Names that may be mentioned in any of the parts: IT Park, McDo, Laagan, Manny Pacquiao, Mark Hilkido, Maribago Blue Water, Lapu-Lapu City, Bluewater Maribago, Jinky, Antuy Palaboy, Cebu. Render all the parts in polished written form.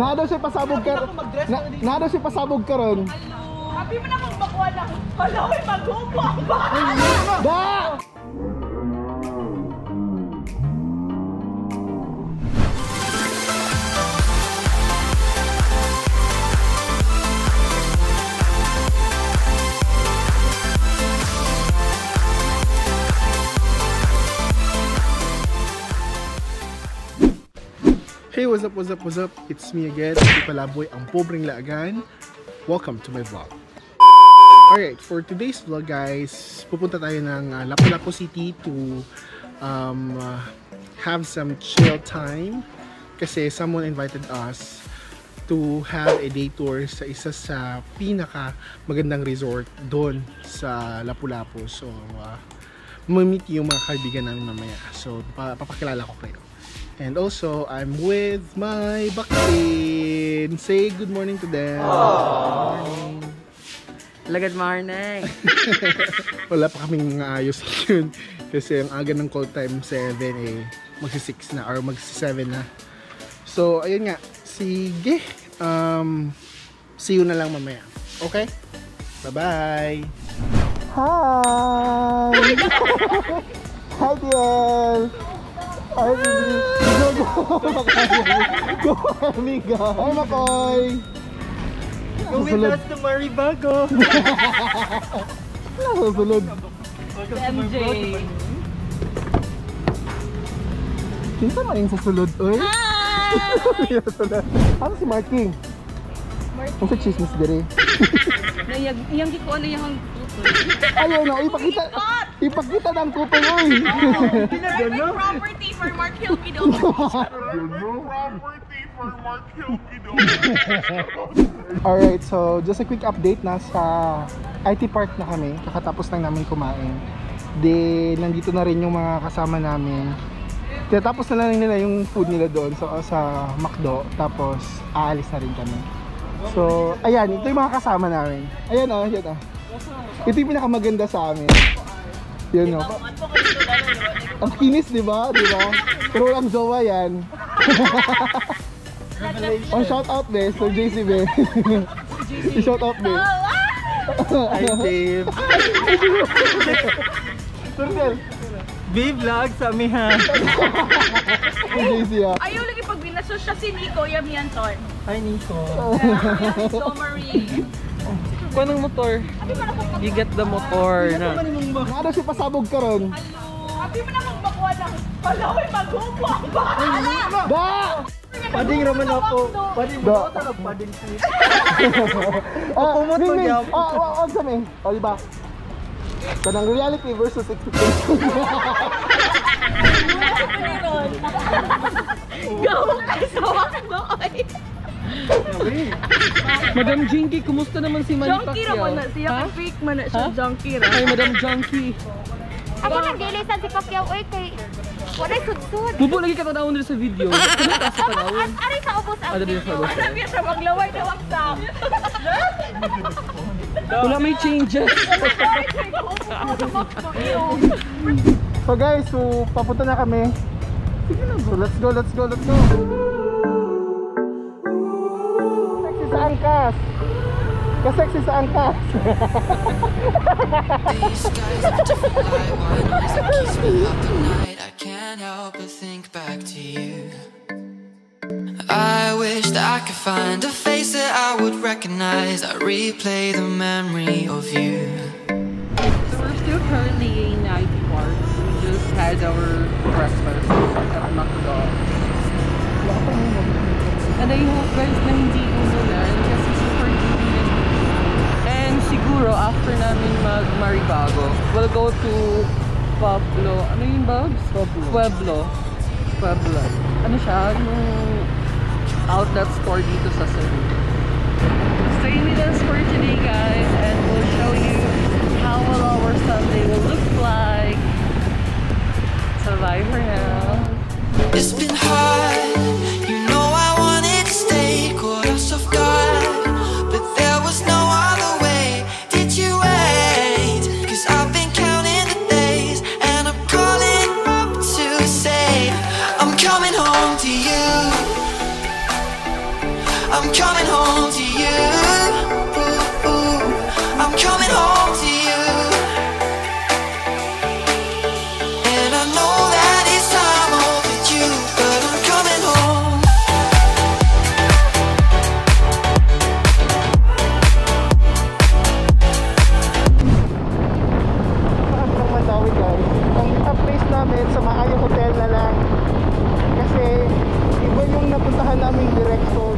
Na daw si pasabog ka. Na daw si pasabog ka ron. Happy mo na kung bakuan ako. Halaway mag-upo. Da! Hey, what's up, what's up, what's up? It's me again, Antuy Palaboy, Ang Pobreng Laagan. Welcome to my vlog. Alright, for today's vlog guys, pupunta tayo ng Lapu-Lapu City to have some chill time. Kasi someone invited us to have a day tour sa isa sa pinaka magandang resort doon sa Lapu-Lapu. So, mamit yung mga kaibigan namin mamaya. So, papakilala ko kayo. And also, I'm with my baktin. Say good morning to them. Aww. Good morning. Wala pa kaming ayos yun. Kasi ang aga ng call time 7 eh. Magsi-6 na or magsi-7 na. So, ayun nga. Sige. See you na lang mamaya. Okay? Bye-bye. Hi! Hi, dear! Ay, go amiga! Ay, Makoy! Go with us to Maribago! Nakasulod! MJ! Kinsa man yung sasulod, oy? Hi! Ano si Marking? Marking? Ano sa chismis dere? Iyang gikuan na yung ayaw na, ipakita! Ipakita na ang kupay, oy! Private property! For Mark Hilkido. Alright, so just a quick update na sa IT Park na kami. Kakatapos lang namin kumain. Then, nandito na rin yung mga kasama namin. Tinatapos na lang nila yung food nila doon sa McDo. Tapos, aalis na rin kami. So, ayan, ito yung mga kasama namin. Ayan o, ayan o. Ito yung pinakamaganda sa amin. Yan o. Ang kinis, di ba? Diba? Pero walang jowa yan. Oh, shout out, bes. So, JC, bes. Shout out, bes. Hi, babe. Turtle. B-vlog sa amin, ha? Si JC, ha? Ayaw lagi pag binasos siya si Nico, yung Mianton. Hi, Nico. Yung Somary. Kung anong motor? You get the motor na. Ano si pasabog ka ron? Sabi mo na kung bakuan ako, wala ko'y mag-upo ang bahala! Da! Pading raman ako. Pading mo ako talagang pading sweet. Pumot mo niya. Oo, kami. O, diba? Kanang reality versus expectation. Gawang kayo sa wakang nooy. Madam Jinky, kumusta naman si Manny Pacquiao? Junkie raman na siya. Fake man na siya. Junkie raman. Ay, Madam Junkie. Ako nagdilisan si Pacquiao, oy, kay wala'y sudsud. Bubo lagi ka tanaon dito sa video. Ano ka sa tanaon? Aray ka ubos ang video. Sabi siya maglaway na waksam. Wala may changes. So guys, so papunta na kami. Sige na bro, let's go, let's go, let's go. Sexy sa angkas. Ka-sexy sa angkas. I can't help but think back to you. I wish that I could find a face that I would recognize. I replay the memory of you. So we're still currently in IT Park. We just had our breakfast at McDo. And I hope guys na hindi umulan kasi super convenient. And siguro after namin mag Maribago, we'll go to Pueblo. Ano yun ba? Pueblo. Ano siya? Anong outlet store dito sa Cebu. Stay with us for today guys and we'll show you how well our Sunday will look like. So bye for now. It's been hard. You know I wanted to stay caught us off guard. But there was no other way. Did you wait? Cause I've been I'm coming home to you. I'm coming home to you. Ooh, ooh, I'm coming home to you. And I know that it's time overdue, but I'm coming home. Parang lang matawid guys. Ang place namin sa maayong hotel na lang. Kasi iba yung napuntahan namin direksyon.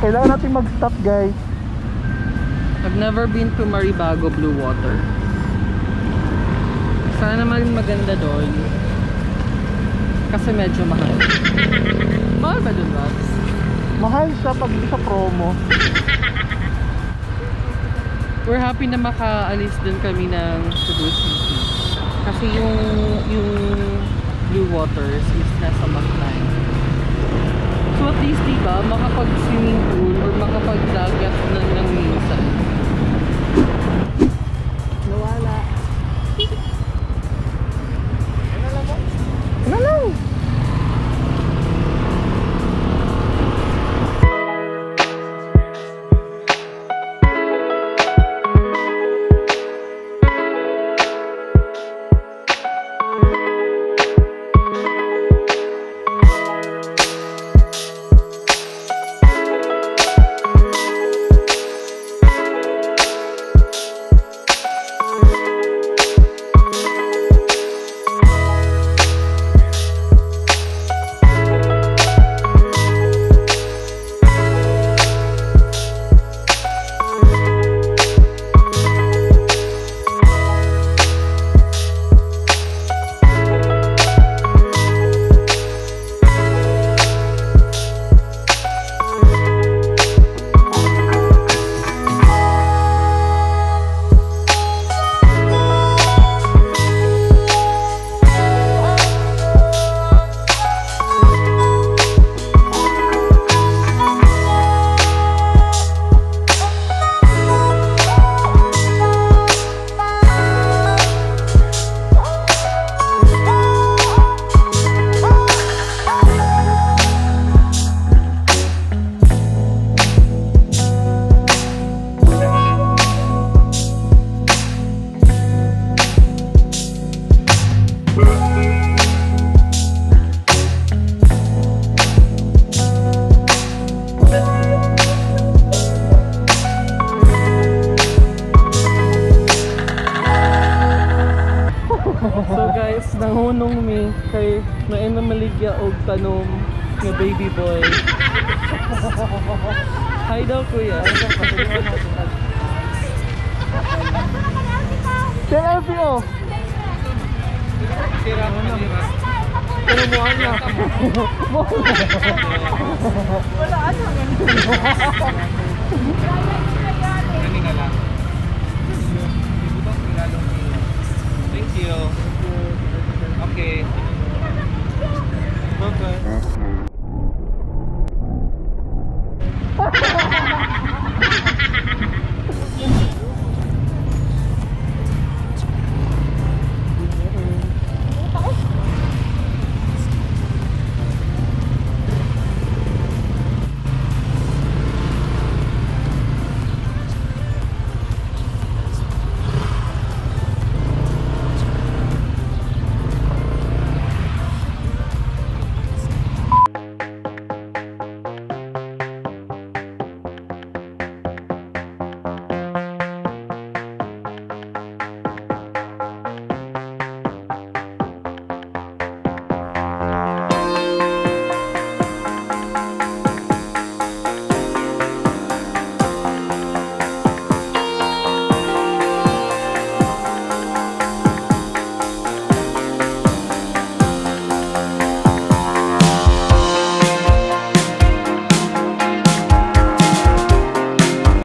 Kailangan natin mag-stop guys. I've never been to Maribago Blue Water. Sana naman maganda doon. Kasi medyo mahal. Mahal ba doon, Babs? Mahal siya pag sa promo. We're happy na makaalis din kami ng Cebu City. Kasi yung Blue Waters is nasa McDo. So at least diba, makapag-swimming pool or makapag-dagat na ng minsan. Nawala. Ano lang ba? Ano lang? Nung mi kay may maligya og tanom nga baby boy. Hi daw kuya. Selfie oh. Tira mo na. Pero mo ana. Wala ana.